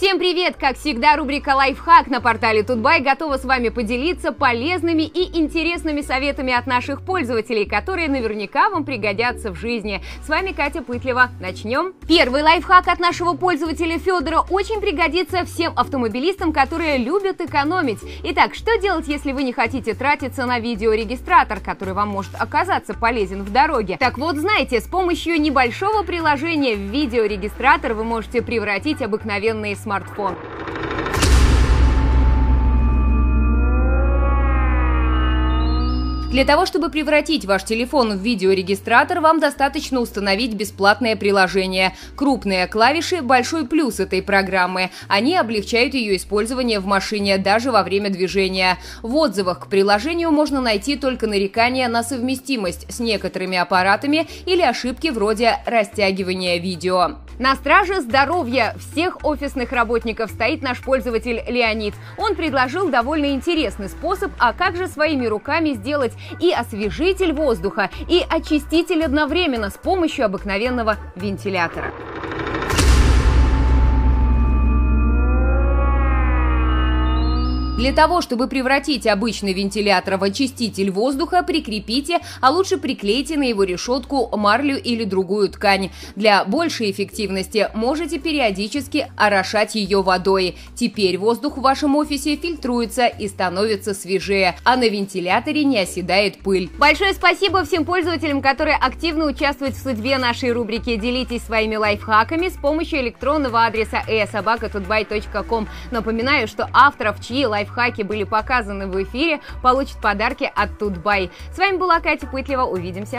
Всем привет! Как всегда, рубрика «Лайфхак» на портале TUT.BY готова с вами поделиться полезными и интересными советами от наших пользователей, которые наверняка вам пригодятся в жизни. С вами Катя Пытлева. Начнем! Первый лайфхак от нашего пользователя Федора очень пригодится всем автомобилистам, которые любят экономить. Итак, что делать, если вы не хотите тратиться на видеорегистратор, который вам может оказаться полезен в дороге? Так вот, знаете, с помощью небольшого приложения в видеорегистратор вы можете превратить обыкновенные смартфон. Для того, чтобы превратить ваш телефон в видеорегистратор, вам достаточно установить бесплатное приложение. Крупные клавиши – большой плюс этой программы. Они облегчают ее использование в машине даже во время движения. В отзывах к приложению можно найти только нарекания на совместимость с некоторыми аппаратами или ошибки вроде растягивания видео. На страже здоровья всех офисных работников стоит наш пользователь Леонид. Он предложил довольно интересный способ, а как же своими руками сделать и освежитель воздуха, и очиститель одновременно с помощью обыкновенного вентилятора. Для того, чтобы превратить обычный вентилятор в очиститель воздуха, прикрепите, а лучше приклейте на его решетку марлю или другую ткань. Для большей эффективности можете периодически орошать ее водой. Теперь воздух в вашем офисе фильтруется и становится свежее, а на вентиляторе не оседает пыль. Большое спасибо всем пользователям, которые активно участвуют в судьбе нашей рубрики. Делитесь своими лайфхаками с помощью электронного адреса e@tutby.com. Напоминаю, что авторов, чьи лайфхаки были показаны в эфире, получат подарки от TUT.BY. С вами была Катя Пытлева. Увидимся!